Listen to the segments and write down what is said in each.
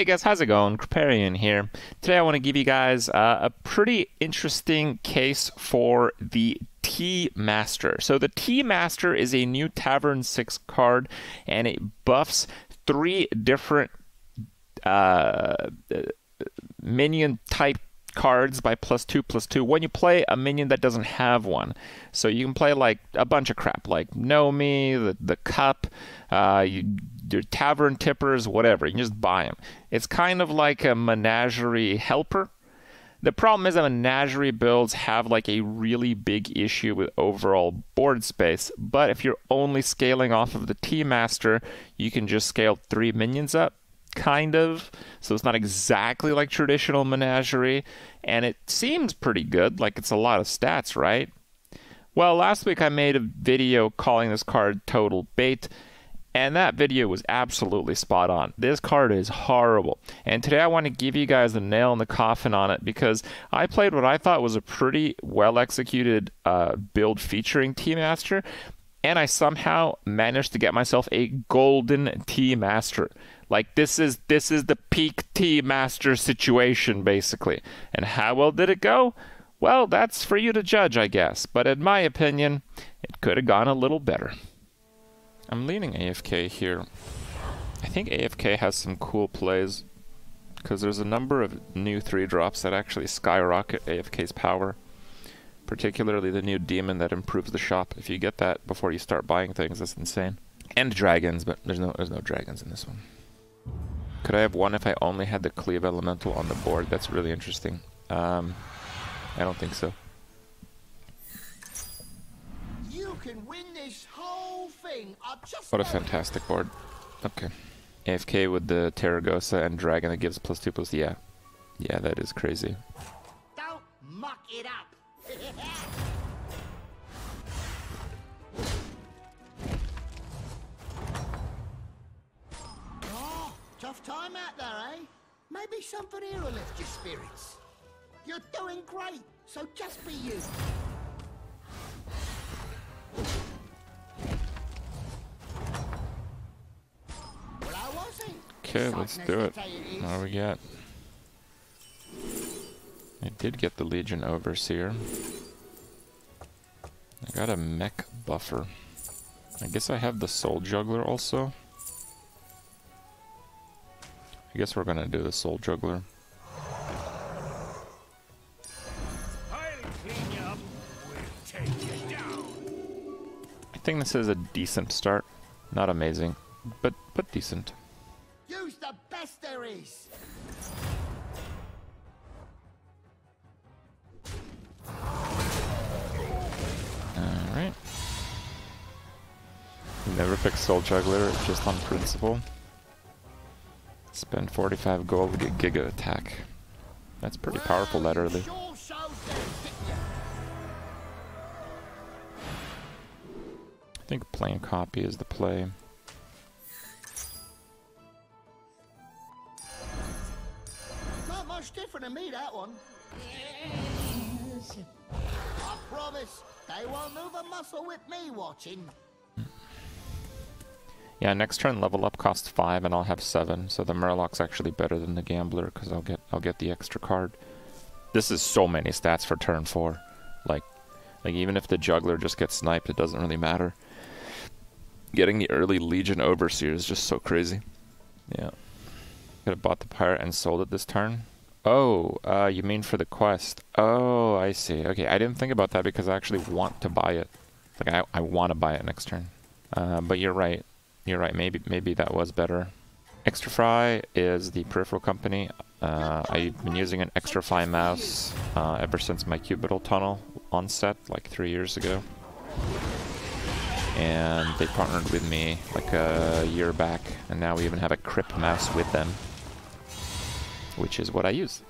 Hey guys, how's it going? Kripparrian here. Today I want to give you guys a pretty interesting case for the Tea Master. So the Tea Master is a new Tavern 6 card, and it buffs 3 different minion type cards by +2/+2 when you play a minion that doesn't have one. So you can play like a bunch of crap like Nomi, the Cup, your Tavern Tippers, whatever. You can just buy them. It's kind of like a Menagerie Helper. The problem is that Menagerie builds have like a really big issue with overall board space, but if you're only scaling off of the Tea Master, you can just scale 3 minions up, kind of. So it's not exactly like traditional Menagerie, and it seems pretty good, like it's a lot of stats, right? Well, last week I made a video calling this card total bait, and that video was absolutely spot on. This card is horrible. And today I want to give you guys the nail in the coffin on it, because I played what I thought was a pretty well-executed build featuring Tea Master, and I somehow managed to get myself a golden Tea Master. Like, this is the peak Tea Master situation, basically. And how well did it go? Well, that's for you to judge, I guess. But in my opinion, it could have gone a little better. I'm leaning AFK here. I think AFK has some cool plays, because there's a number of new 3-drops that actually skyrocket AFK's power, particularly the new demon that improves the shop. If you get that before you start buying things, that's insane. And dragons, but there's no dragons in this one. Could I have won if I only had the Cleave Elemental on the board? That's really interesting. I don't think so. You can win this whole thing. What a fantastic board. Okay. AFK with the Terragosa and Dragon that gives +2/+2. Yeah. Yeah, that is crazy. Don't muck it up. Tough time out there, eh? Maybe something here will lift your spirits. You're doing great, so just be you. Well, I wasn't. Okay, let's do it. What do we get? I did get the Legion Overseer. I got a mech buffer. I guess I have the Soul Juggler also. I guess we're gonna do the Soul Juggler. I think this is a decent start. Not amazing, but decent. Use the best there is. Alright. Never pick Soul Juggler just on principle. Spend 45 gold to get Giga Attack. That's pretty powerful that early. I think plain copy is the play. Not much different to me, that one. I promise they won't move a muscle with me watching. Yeah, next turn level up costs 5 and I'll have 7, so the Murloc's actually better than the Gambler because I'll get the extra card. This is so many stats for turn 4. Like even if the Juggler just gets sniped, it doesn't really matter. Getting the early Legion Overseer is just so crazy. Yeah. Could have bought the Pirate and sold it this turn. Oh, you mean for the quest. Oh, I see. Okay, I didn't think about that because I actually want to buy it. Like I want to buy it next turn. But you're right. You're right, maybe that was better. Xtrfy is the peripheral company. I've been using an Xtrfy mouse ever since my cubital tunnel onset, like 3 years ago. And they partnered with me like a year back, and now we even have a Crip mouse with them, which is what I use.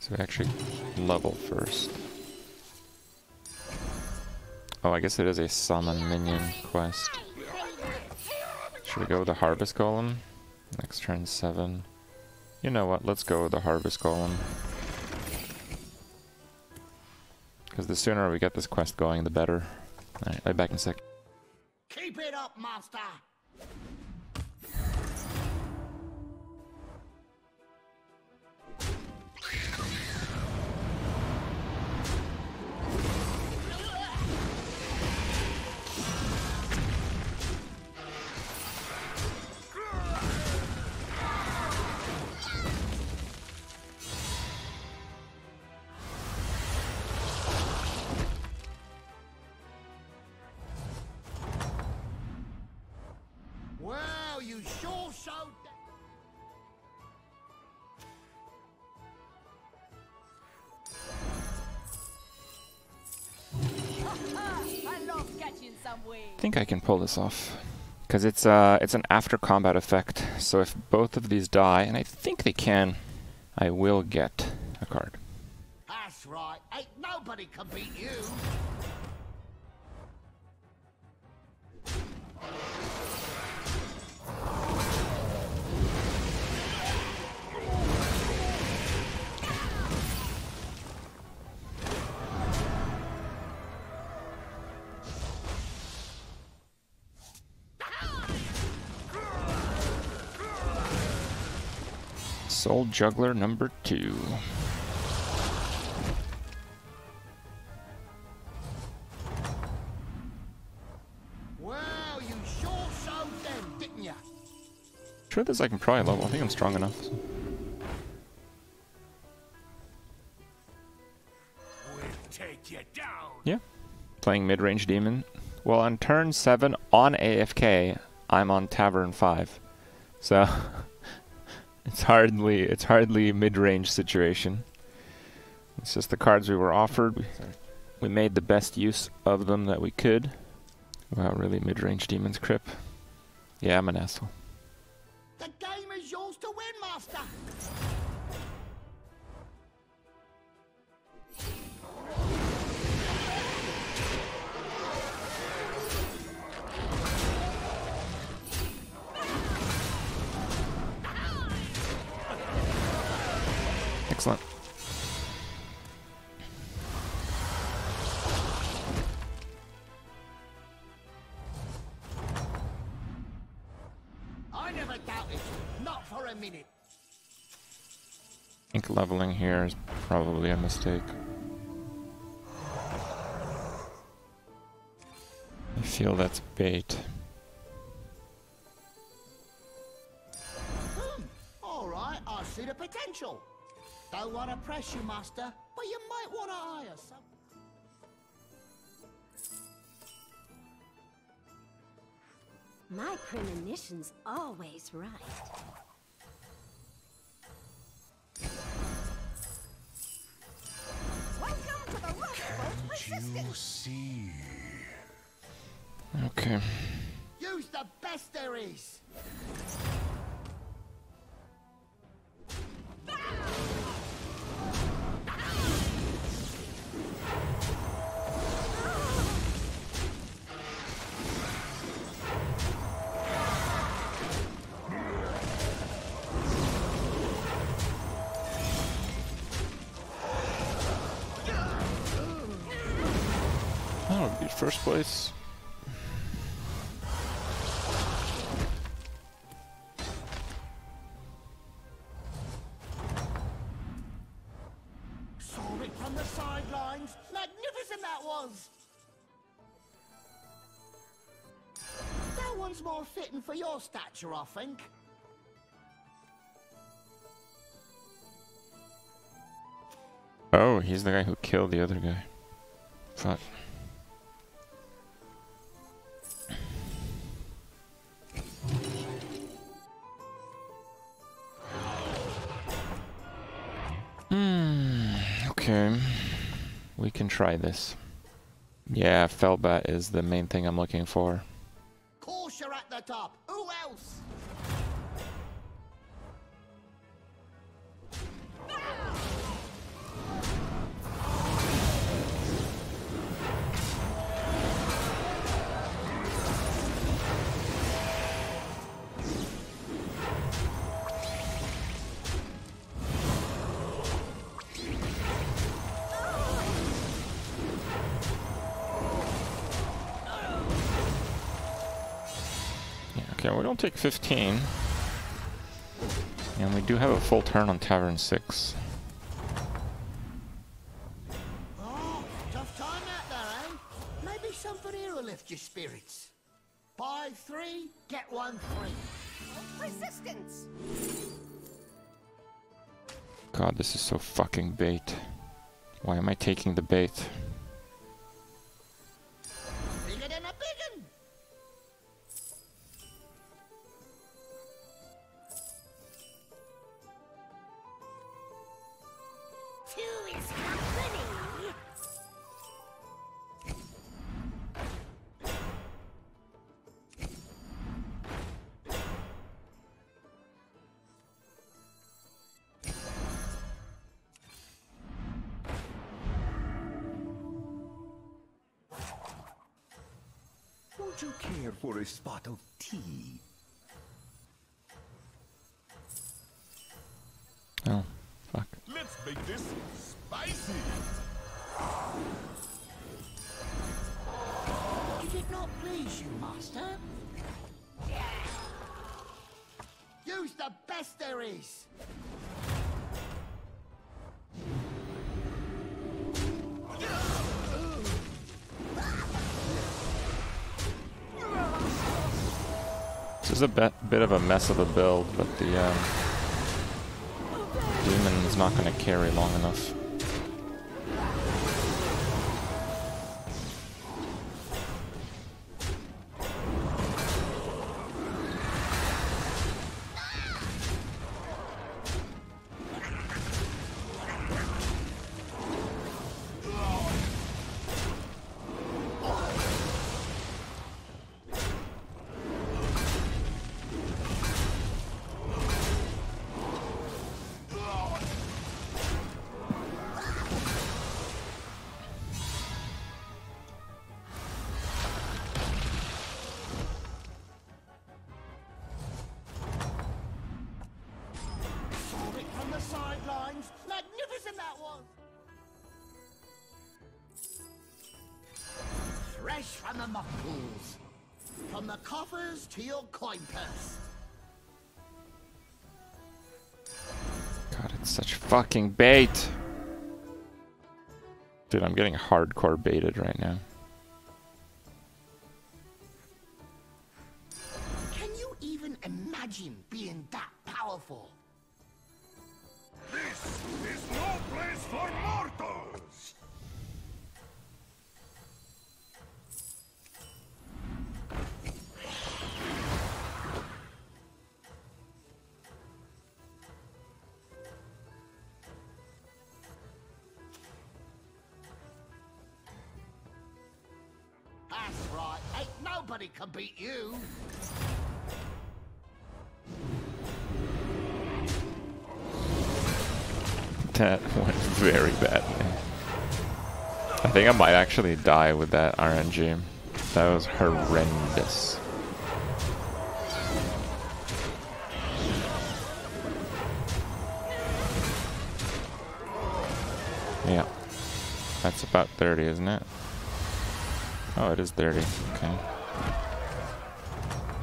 So we actually level first. Oh, I guess it is a summon minion quest. Should we go with the Harvest Golem? Next turn 7. You know what, let's go with the Harvest Golem. Because the sooner we get this quest going, the better. Alright, I'll be back in a sec. Keep it up, master! I think I can pull this off, because it's an after combat effect. So if both of these die, and I think they can, I will get a card. That's right. Ain't nobody can beat you. Soul Juggler number 2. Well, you sure showed them, didn't ya? Sure, this I can probably level. I think I'm strong enough. So. We'll take you down. Yeah. Playing mid-range demon. Well, on turn 7 on AFK, I'm on Tavern 5. So It's hardly a mid-range situation. It's just the cards we were offered. We made the best use of them that we could. Wow, really, mid-range demons, Krip? Yeah, I'm an asshole. The game is yours to win, master. Excellent. I never doubted, not for a minute. I think leveling here is probably a mistake. I feel that's bait. All right, I see the potential. Don't want to press you, master, but you might want to hire some. My premonition's always right. Welcome to the Can't you see? Okay. Use the best there is. First place. Saw it from the sidelines. Magnificent that was. That one's more fitting for your stature, I think. Oh, he's the guy who killed the other guy. Fuck. Okay, we can try this. Yeah, Felbat is the main thing I'm looking for. Corsair at the top. Who else? Yeah, we don't take 15. And we do have a full turn on Tavern 6. Oh, tough time out there, eh? Maybe somebody here will lift your spirits. Buy 3, get 1 free. Resistance! God, this is so fucking bait. Why am I taking the bait? Bigger than a big 'un. Two is company. Don't you care for a spot of tea? Oh, fuck. Let's make this spicy. Did it not please you, Master? Yeah. Use the best there is. This is a bit of a mess of a build, but the demon's not going to carry long enough. From the muck pools, from the coffers to your coin purse. God, it's such fucking bait. Dude, I'm getting hardcore baited right now. Can you even imagine being that powerful? This is no place for mortals. That's right, ain't nobody can beat you! That went very badly. I think I might actually die with that RNG. That was horrendous. Yeah. That's about 30, isn't it? Oh, it is 30. Okay.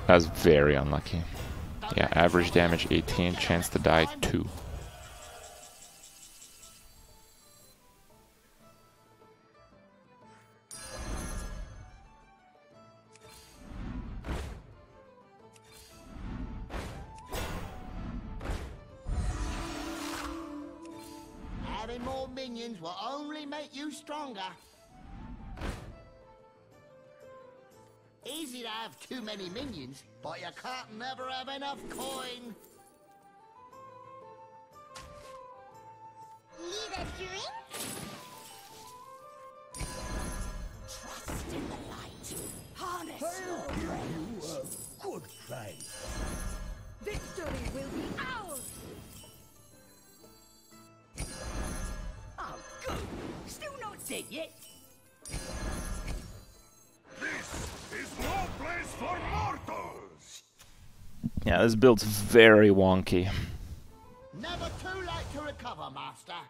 That was very unlucky. Yeah, average damage 18, chance to die 2. Adding more minions will only make you stronger. Easy to have too many minions, but you can't never have enough coin. Need a drink? Trust in the light. Harness your strength. Good price. Victory will be ours. Oh, good. Still not dead yet. For mortals. Yeah, this build's very wonky. Never too late to recover, Master.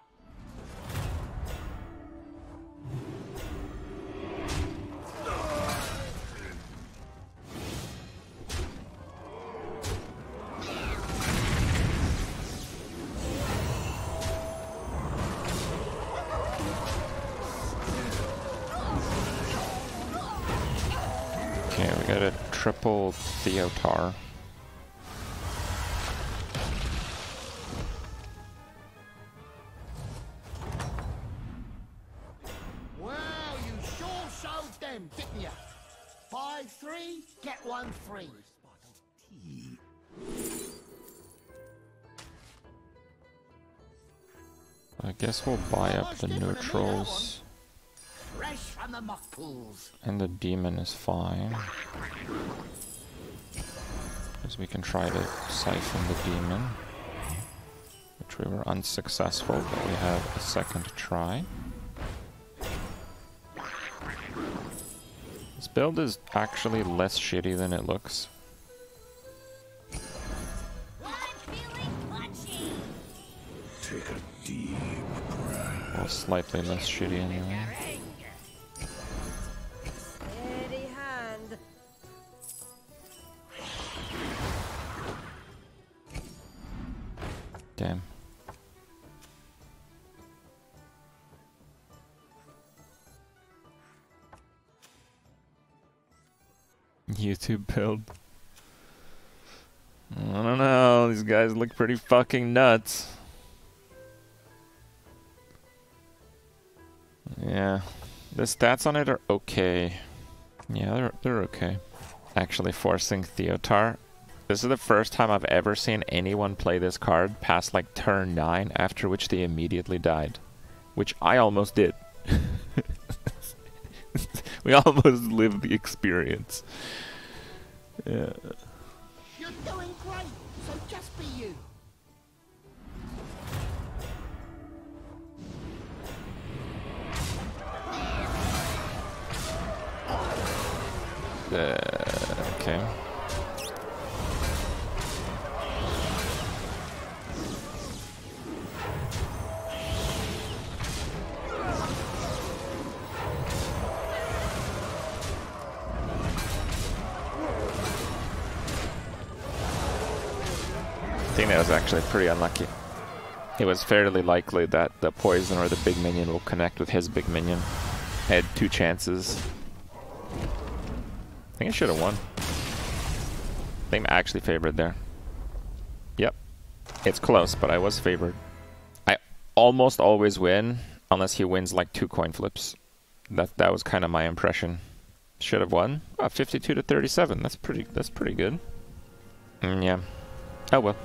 triple Theotar. Well, you sure showed them, didn't you? Buy three, get one free. I guess we'll buy up the neutrals. Fresh from the muck pools. And the demon is fine. Because we can try to siphon the demon. Which we were unsuccessful, but we have a second try. This build is actually less shitty than it looks. Well, slightly less shitty anyway. Damn. YouTube build. I don't know, these guys look pretty fucking nuts. Yeah, the stats on it are okay. Yeah, they're okay. Actually forcing Theotar. This is the first time I've ever seen anyone play this card past like turn 9, after which they immediately died. Which I almost did. We almost lived the experience. Yeah. You're doing great, so just be you. Okay. I think that was actually pretty unlucky. It was fairly likely that the poison or the big minion will connect with his big minion. I had 2 chances. I think I should have won. I think I'm actually favored there. Yep. It's close, but I was favored. I almost always win, unless he wins like 2 coin flips. That was kind of my impression. Should have won. Oh, 52 to 37. That's pretty good. Yeah. Oh well.